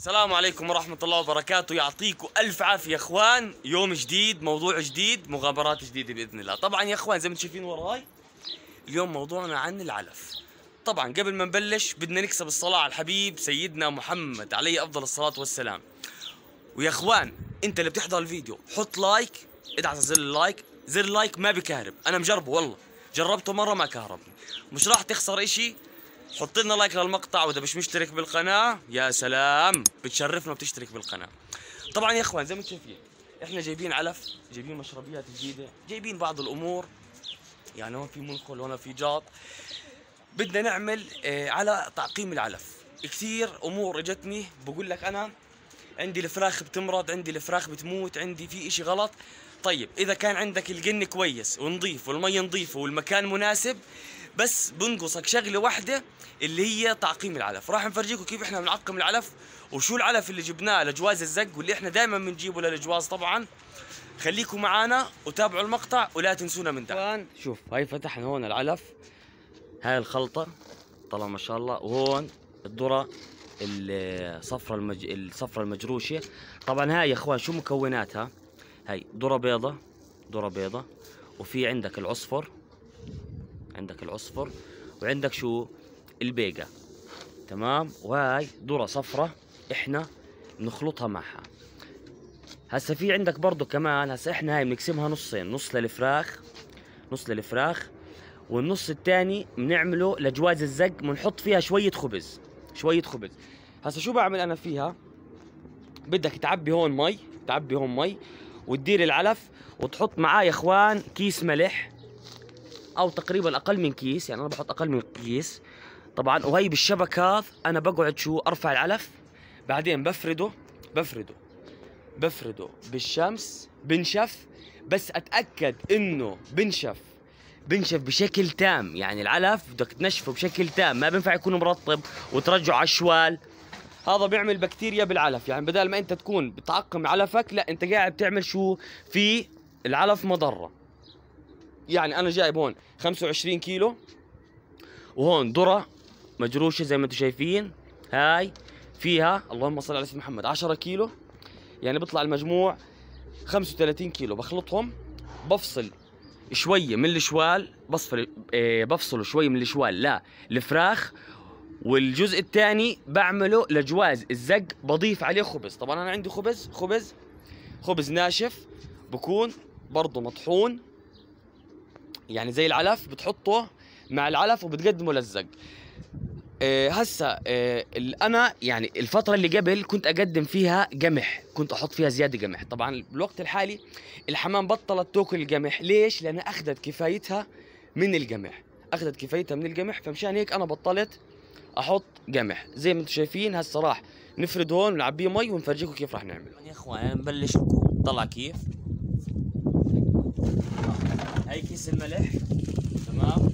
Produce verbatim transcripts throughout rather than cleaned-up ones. السلام عليكم ورحمة الله وبركاته، يعطيكم ألف عافية يا إخوان. يوم جديد، موضوع جديد، مغامرات جديدة بإذن الله. طبعا يا إخوان زي ما أنتم شايفين وراي اليوم موضوعنا عن العلف. طبعا قبل ما نبلش بدنا نكسب الصلاة على الحبيب سيدنا محمد عليه أفضل الصلاة والسلام. ويا إخوان أنت اللي بتحضر الفيديو حط لايك، ادعس على زر اللايك، زر اللايك ما بكهرب، أنا مجربه والله، جربته مرة ما كهربني، مش راح تخسر إشي. حط لنا لايك للمقطع، واذا مش مشترك بالقناه يا سلام بتشرفنا وبتشترك بالقناه. طبعا يا اخوان زي ما انتم شايفين احنا جايبين علف، جايبين مشربيات جديده، جايبين بعض الامور، يعني هون في منخل وهون في جاط. بدنا نعمل آه على تعقيم العلف. كثير امور اجتني، بقول لك انا عندي الفراخ بتمرض، عندي الفراخ بتموت، عندي في اشي غلط. طيب اذا كان عندك القن كويس ونظيف والمي نظيفه والمكان مناسب، بس بنقصك شغله واحده اللي هي تعقيم العلف. راح نفرجيكم كيف احنا بنعقم العلف وشو العلف اللي جبناه لجواز الزق واللي احنا دائما بنجيبه للجواز. طبعا خليكم معانا وتابعوا المقطع ولا تنسونا من دعم. شوف هاي فتحنا هون العلف، هاي الخلطه طلع ما شاء الله، وهون الذره الصفرة المج... الصفرة المجروشه. طبعا هاي يا اخوان شو مكوناتها؟ هاي ذره بيضة، ذره بيضة، وفي عندك العصفر، عندك العصفر، وعندك شو البيقة، تمام. وهاي ذره صفرة احنا بنخلطها معها. هسا في عندك برضه كمان، هسا احنا هاي بنقسمها نصين، نص للفراخ، نص للفراخ، والنص الثاني بنعمله لجواز الزق، بنحط فيها شوية خبز، شوية خبز. هسا شو بعمل انا فيها؟ بدك تعبي هون مي، تعبي هون مي، وتدير العلف، وتحط معاه يا اخوان كيس ملح او تقريبا اقل من كيس، يعني انا بحط اقل من كيس طبعا. وهي بالشبكات انا بقعد شو ارفع العلف، بعدين بفرده بفرده بفرده بالشمس، بنشف، بس اتاكد انه بنشف بنشف بشكل تام. يعني العلف بدك تنشفه بشكل تام، ما بينفع يكون مرطب وترجعه على الشوال، هذا بيعمل بكتيريا بالعلف. يعني بدل ما انت تكون بتعقم علفك، لا انت قاعد بتعمل شو في العلف مضره. يعني انا جايب هون خمسة وعشرين كيلو، وهون ذره مجروشه زي ما انتم شايفين، هاي فيها اللهم صل على سيدنا محمد عشرة كيلو، يعني بيطلع المجموع خمسة وثلاثين كيلو. بخلطهم، بفصل شويه من الشوال، بفصل اه بفصل شويه من الشوال لا الفراخ، والجزء الثاني بعمله لجواز الزق، بضيف عليه خبز. طبعا انا عندي خبز، خبز خبز ناشف، بكون برضه مطحون يعني زي العلف، بتحطه مع العلف وبتقدمه للزق. أه هسا أه انا يعني الفتره اللي قبل كنت اقدم فيها قمح، كنت احط فيها زياده قمح. طبعا بالوقت الحالي الحمام بطلت تاكل القمح، ليش؟ لانها اخذت كفايتها من القمح، اخذت كفايتها من القمح، فمشان هيك انا بطلت احط قمح. زي ما انتم شايفين هسه راح نفرد هون ونعبيه مي ونفرجيكم كيف راح نعمل. يا اخوان نبلش، طلع كيف هاي كيس الملح، تمام.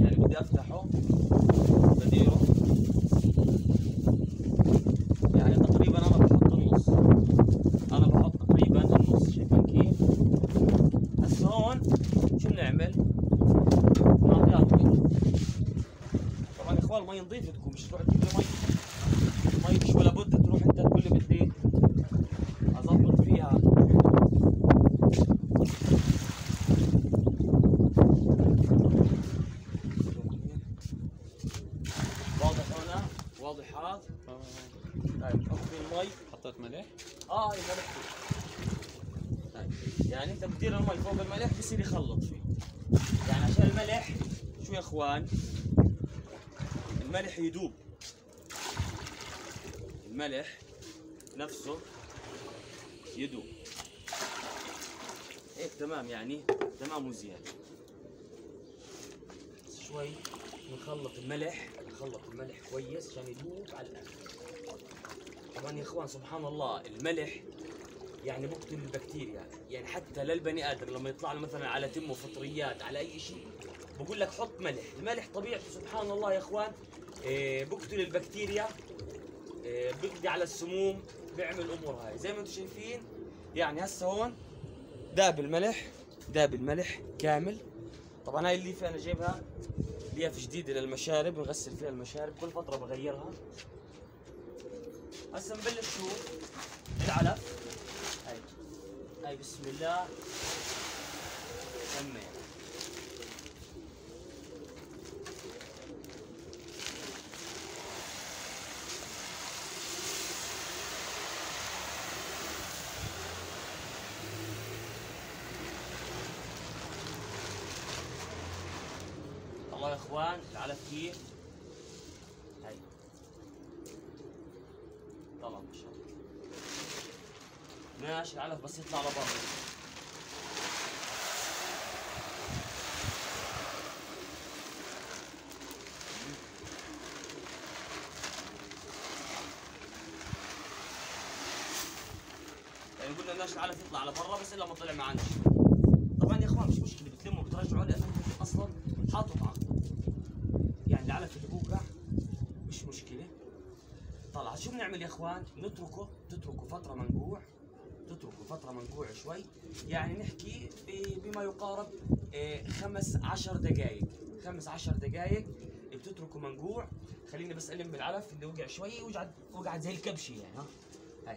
يعني بدي افتحه بديره، يعني تقريبا انا بحط النص، انا بحط تقريبا النص، شايفين كيف؟ هسه هون شو بنعمل؟ بنعطيها مي. طبعا يا اخوان المي نظيفة تكون، مش تروح تجيب لي مي، مي مش ولا بد تروح انت تقول لي بدي اظبط فيها. حطيت ملح؟ اه اي ملح فيه. يعني انت بتدير المي فوق الملح بصير يخلط فيه. يعني عشان الملح شو يا اخوان؟ الملح يدوب. الملح نفسه يدوب. هيك تمام، يعني تمام وزياده. شوي نخلط الملح، نخلط الملح كويس عشان يدوب على الاخر. طبعا يا اخوان سبحان الله الملح يعني بقتل البكتيريا، يعني حتى للبني ادم لما يطلع له مثلا على تمه فطريات على اي شيء بقول لك حط ملح، الملح طبيعته سبحان الله يا اخوان إيه بقتل البكتيريا، إيه بقضي على السموم، بيعمل الامور هاي. زي ما انتم شايفين يعني هسه هون داب الملح، داب الملح كامل. طبعا هاي الليفه انا جايبها ليف جديده للمشارب، بغسل فيها المشارب كل فتره بغيرها. هسه نبلش شو العلف. هاي هاي بسم الله سمي. الله يا اخوان العلف كيف هاي طلع ما شاء الله. ماشي العلف بس يطلع لبرا. يعني قلنا بدناش العلف يطلع لبرا بس الا ما طلع معنا. طبعا يا اخوان مش مشكله بتلموا بترجعوا لانه اصلا حاطه معكم. يعني العلف اللي بوقع مش مشكله. طلع شو بنعمل يا اخوان؟ نتركه تتركه فتره منقوع. تتركوا فترة منقوع شوي، يعني نحكي بما يقارب خمس عشر دقائق، خمس عشر دقائق بتتركوا منقوع. خليني بس ألم العلف اللي وقع شوي وقعد وقعد زي الكبشة يعني. ها هاي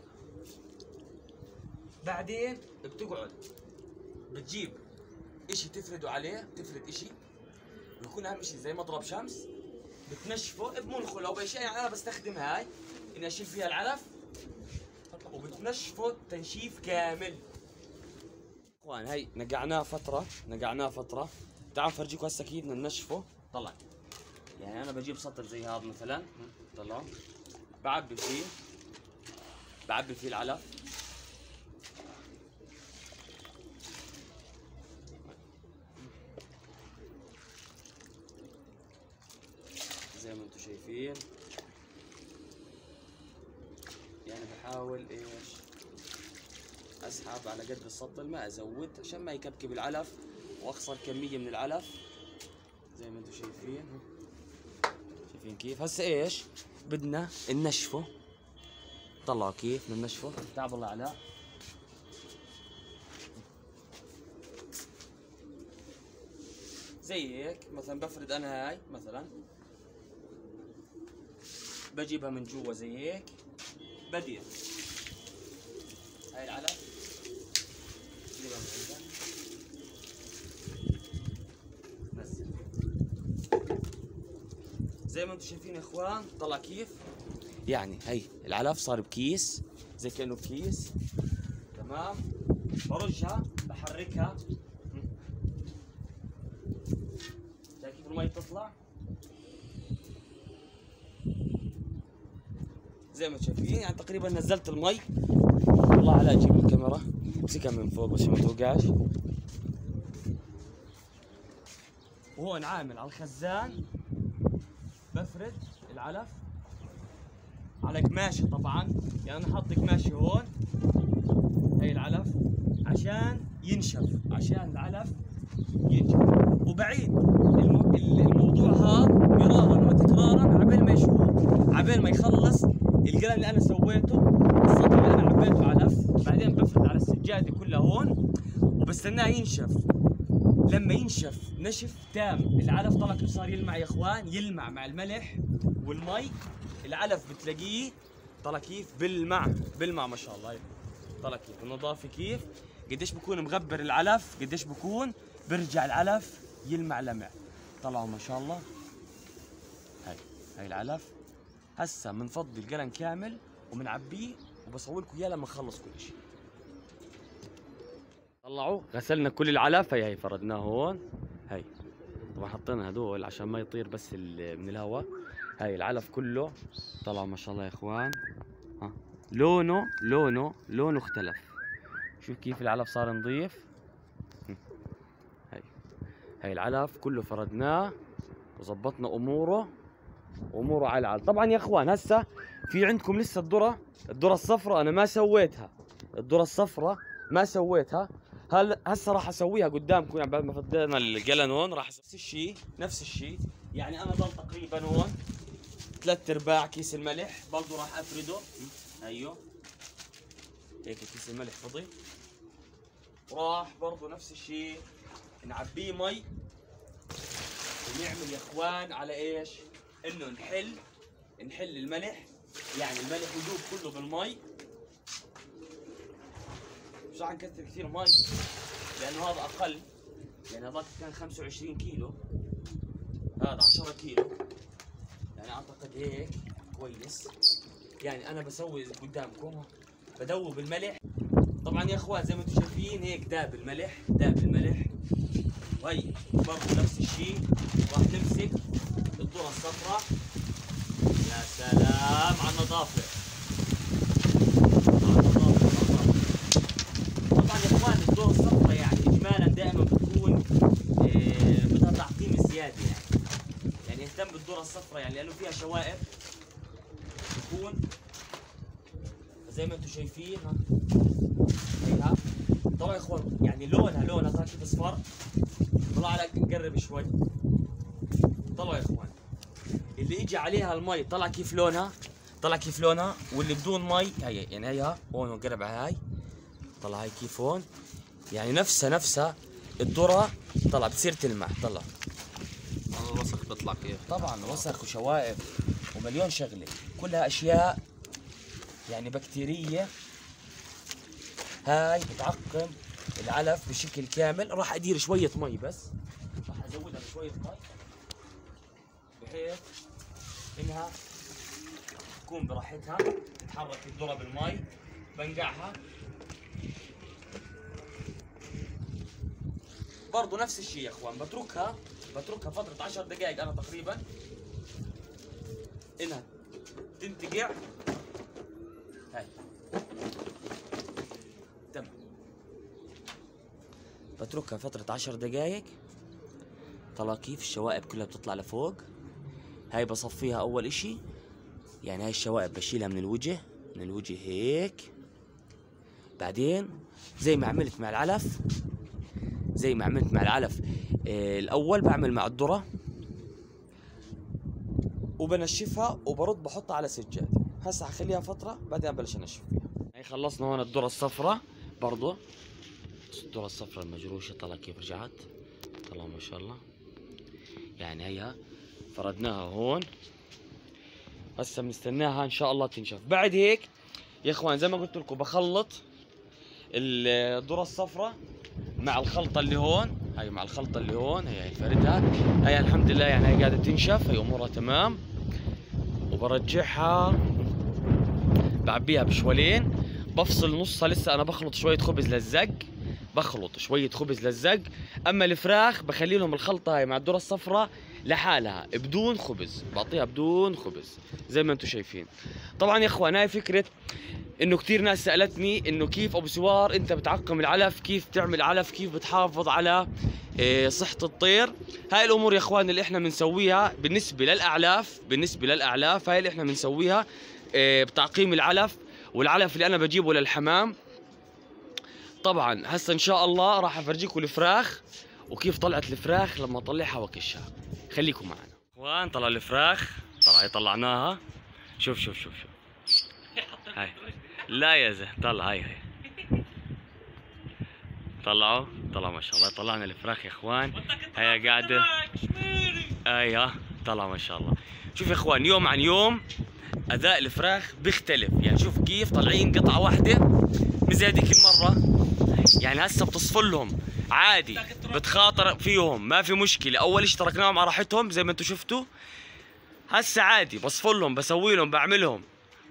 بعدين بتقعد بتجيب إشي تفردوا عليه، بتفرد إشي بيكون أهم إشي زي مضرب شمس، بتنشفه بمنخل أو بأشياء. يعني أنا بستخدم هاي إني أشيل فيها العلف وبتنشفه تنشيف كامل. اخوان هي نقعناه فترة، نقعناه فترة، تعالوا نفرجيكم هسه كيف بدنا ننشفه. طلع يعني أنا بجيب سطر زي هذا مثلا، طلع بعبي فيه، بعبي فيه العلف. زي ما أنتم شايفين يعني بحاول ايش اسحب على قد السطل، ما ازود عشان ما يكبكب العلف واخسر كميه من العلف. زي ما انتم شايفين، شايفين كيف هسه ايش بدنا ننشفه. طلعوا كيف بدنا ننشفه. تعب الله علاء. زي هيك مثلا بفرد انا هاي مثلا، بجيبها من جوا زي هيك، بديع هاي العلف نجيبها من عندها بس زي ما انتم شايفين يا اخوان. طلع كيف يعني هي العلف صار بكيس زي كانه بكيس، تمام. برجها بحركها شايف كيف المي بتطلع زي ما شايفين. يعني تقريبا نزلت المي. والله على اجيب الكاميرا امسكها من فوق بس ما توقعش. وهون عامل على الخزان بفرد العلف على قماشه. طبعا يعني انا حاط قماشه هون هي العلف عشان ينشف، عشان العلف ينشف. وبعيد الموضوع هذا مرارا وتكرارا عبال ما يشوف، عبال ما يخلص القلم اللي انا سويته، السطر اللي انا عبيته علف. بعدين بفرد على السجاده كلها هون وبستناه ينشف. لما ينشف نشف تام العلف طلع كيف صار يلمع يا اخوان، يلمع مع الملح والمي. العلف بتلاقيه طلع كيف بلمع، بلمع ما شاء الله. طلع كيف النظافه كيف قديش بكون مغبر العلف، قديش بكون برجع العلف يلمع لمع. طلعوا ما شاء الله. هاي هاي العلف هسه بنفضي القلم كامل وبنعبيه وبصور لكم اياه لما نخلص كل شيء. طلعوا غسلنا كل العلف. هي هي فردناه هون. هي طبعا حطينا هذول عشان ما يطير بس من الهواء. هي العلف كله طلعوا ما شاء الله يا اخوان. ها لونه لونه لونه اختلف. شوف كيف العلف صار نظيف. هي هي العلف كله فردناه وظبطنا اموره، اموره على العلف. طبعا يا اخوان هسه في عندكم لسه الذره، الذره الصفراء انا ما سويتها، الذره الصفراء ما سويتها. هل هسه راح اسويها قدامكم يعني بعد ما فضينا القلم هون راح نفس الشيء، نفس الشيء. يعني انا ضل تقريبا هون ثلاث ارباع كيس الملح برضه راح افرده. ايوه هيك كيس الملح فضي، راح برضه نفس الشيء نعبيه مي ونعمل يا اخوان على ايش؟ انه نحل، نحل الملح يعني الملح يذوب كله بالمي، مش راح نكثر كثير مي لانه هذا اقل، يعني هذاك كان خمسة وعشرين كيلو، هذا عشرة كيلو، يعني اعتقد هيك كويس. يعني انا بسوي قدامكم بدوب الملح. طبعا يا اخوان زي ما انتم شايفين هيك داب الملح، داب الملح، وهي برضه نفس الشيء. راح نمسك الذره الصفراء. يا سلام على النظافه، على النظافه. طبعا يا اخوان الذره الصفراء يعني اجمالا دائما بتكون إيه بدها تعقيم زياده، يعني يعني اهتم بالذره الصفراء يعني لانه فيها شوائب. بتكون زي ما انتم شايفين هيها. طبعا يا اخوان يعني لونها لونها صار كيف اصفر. طلع لك نقرب شوي. طلعوا يا اخوان اللي يجي عليها المي، طلع كيف لونها، طلع كيف لونها، واللي بدون مي هي يعني هيها هون ونقرب على هاي. طلع هاي كيف هون، يعني نفسها نفسها الذره، طلع بتصير تلمع. طلع الوسخ بيطلع كيف، طبعا وسخ وشوائب ومليون شغله، كلها اشياء يعني بكتيريه. هاي بتعقم العلف بشكل كامل. راح ادير شويه مي، بس راح ازودها بشويه مي بحيث انها تكون براحتها، تتحرك الذره بالمي. بنقعها برضه نفس الشيء يا اخوان، بتركها بتركها فتره عشر دقائق انا تقريبا انها تنتقع. هاي تمام، بتركها فترة عشر دقايق. طلع كيف الشوائب كلها بتطلع لفوق. هاي بصفيها أول إشي، يعني هاي الشوائب بشيلها من الوجه، من الوجه هيك. بعدين زي ما عملت مع العلف، زي ما عملت مع العلف آه الأول، بعمل مع الذرة وبنشفها وبرد بحطها على سجاد. هسا هخليها فترة بعدين بلش أنشف فيها. هاي خلصنا هون الذرة الصفراء برضو. الذرة الصفراء المجروشة طلع كيف رجعت. طلع ما شاء الله، يعني هيها فردناها هون. هسه بنستناها ان شاء الله تنشف. بعد هيك يا اخوان زي ما قلت لكم بخلط الذرة الصفراء مع الخلطة اللي هون. هي مع الخلطة اللي هون، هي فردها. هي الحمد لله يعني هي قاعدة تنشف، هي امورها تمام. وبرجعها بعبيها بشوالين، بفصل نصها. لسه انا بخلط شوية خبز للزق، بخلط شوية خبز للزق. أما الفراخ بخلي لهم الخلطة هاي مع الذرة الصفراء لحالها بدون خبز، بعطيها بدون خبز زي ما أنتم شايفين. طبعا يا إخوان هاي فكرة، إنه كثير ناس سألتني إنه كيف أبو سوار أنت بتعقم العلف، كيف بتعمل علف، كيف بتحافظ على صحة الطير. هاي الأمور يا إخوان اللي إحنا بنسويها بالنسبة للأعلاف، بالنسبة للأعلاف هاي اللي إحنا بنسويها بتعقيم العلف، والعلف اللي أنا بجيبه للحمام. طبعا هسه ان شاء الله راح افرجيكم الفراخ وكيف طلعت الفراخ لما اطلعها واكشها. خليكم معنا اخوان. طلع الفراخ، طلع طلعناها. شوف شوف شوف شوف هاي. لا يا زلمه طلع هاي هاي. طلعوا طلع ما شاء الله. طلعنا الفراخ يا اخوان، هي قاعده ايوه. طلع ما شاء الله. شوف يا اخوان يوم عن يوم اداء الفراخ بيختلف، يعني شوف كيف طالعين قطعه واحده مش زي هذيك المره. يعني هسه بتصفر لهم عادي، بتخاطر فيهم ما في مشكله. اول شيء تركناهم على راحتهم زي ما انتم شفتوا. هسه عادي بصفر لهم، بسوي لهم، بعملهم.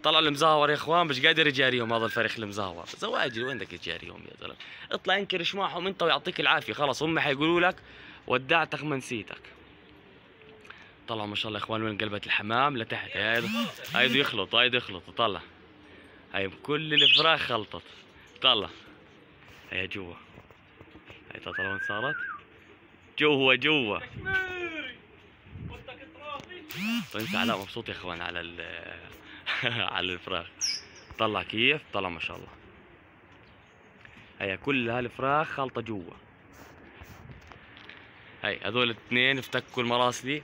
طلع المزهور يا اخوان مش قادر يجاريهم هذا الفريخ المزهور. زواجر وين بدك تجاريهم يا زلمه؟ اطلع انكرش معهم انت ويعطيك العافيه. خلص هم حيقولوا لك ودعتك ما نسيتك. طلع ما شاء الله يا اخوان وين قلبت الحمام لتحت. هاي هاي بده يخلط، هاي بده يخلط. طلع هاي بكل الفراخ خلطت. طلع هي جوا، هي تطلع وين صارت؟ جوا جوا. انت علاء مبسوط يا اخوان على ال على الفراخ. طلع كيف طلع ما شاء الله. هي كل هالفراخ خلطه جوا. هي هذول الاثنين افتكوا المراسلي،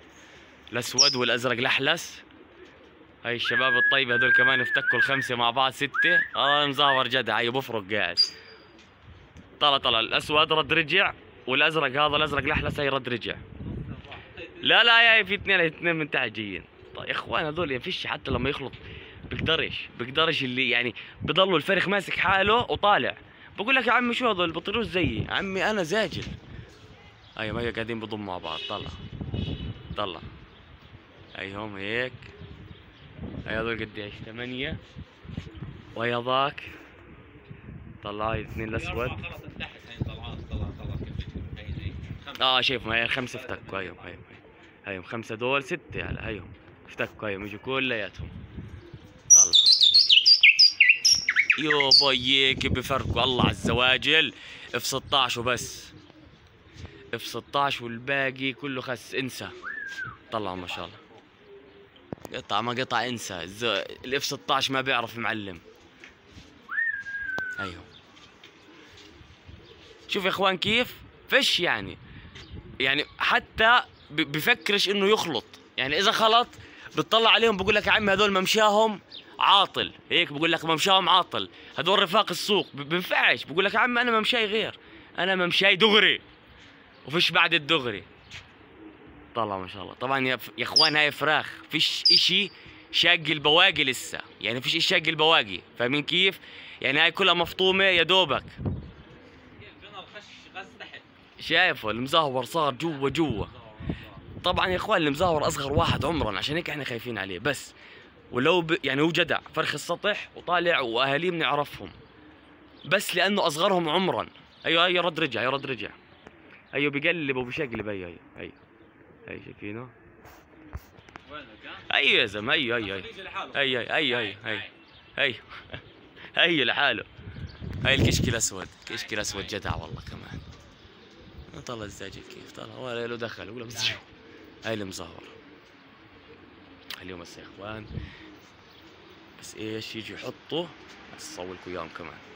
الاسود والازرق الاحلس. هاي الشباب الطيبه هذول كمان افتكوا الخمسه مع بعض سته. اه مزهور جدع، هي بفرق قاعد. طلع طلع الاسود رد رجع، والازرق هذا الازرق الاحلس هي رد رجع. لا لا يا في اثنين، اثنين من تحت جايين. طيب يا اخوان هذول ما فيش، حتى لما يخلط بقدرش بقدرش اللي يعني بضلوا الفرخ ماسك حاله وطالع. بقول لك يا عمي شو هذول بطيروش زيي، عمي انا زاجل. ايوه ما قاعدين بضم مع بعض، طلع طلع ايهم هيك. اي هذول قديش؟ ثمانية، ويا ذاك طلعي اثنين الاسود. خلاص انتحس هين طلعان، طلع طلع كيف هي اه شايف هي خمسة افتكوا. ايوه هيهم هيهم خمسة دول ستة هلا هيهم افتكوا. ايوه اجوا كلياتهم طلع. يو بوي كيف بفرقوا الله على الزواجل. اف ستة عشر وبس، اف ستة عشر والباقي كله خس انسى. طلعوا ما شاء الله قطع ما قطع انسى. الاف ستة عشر ما بيعرف معلم. ايوه شوف يا اخوان كيف فش يعني يعني حتى بفكرش انه يخلط. يعني اذا خلط بتطلع عليهم بقول لك يا عمي هذول ممشاهم عاطل، هيك بقول لك ممشاهم عاطل، هذول رفاق السوق. بنفعش بقول لك يا عمي انا ممشاي غير، انا ممشاي دغري وفش بعد الدغري. طلع ما شاء الله. طبعا يا اخوان هاي فراخ فيش اشي شاق البواقي لسه، يعني فيش اشي شاق البواقي، فاهمين كيف؟ يعني هاي كلها مفطومه يا دوبك. شايفه المزهور صار جوا جوا. طبعا يا اخوان المزهور اصغر واحد عمرا، عشان هيك احنا خايفين عليه بس. ولو ب... يعني هو جدع فرخ السطح وطالع واهاليه بنعرفهم، بس لانه اصغرهم عمرا. ايوه ايوه رد رجع، ايوه رد رجع، ايوه بقلب وبشقلب. ايوه ايوه ايوه ايوه شايفينه؟ وينك ها؟ ايوه يا زلمه ايوه ايوه ايوه ايوه ايوه ايوه هي لحاله. هاي الكشك الاسود، الكشك الاسود جدع والله كمان. طلع الزاجل كيف طلع ولا له دخل ولا بس. شو هاي المزهور اليوم هسه يا اخوان، بس ايش يجوا يحطوا هسه صور لكم اياهم كمان.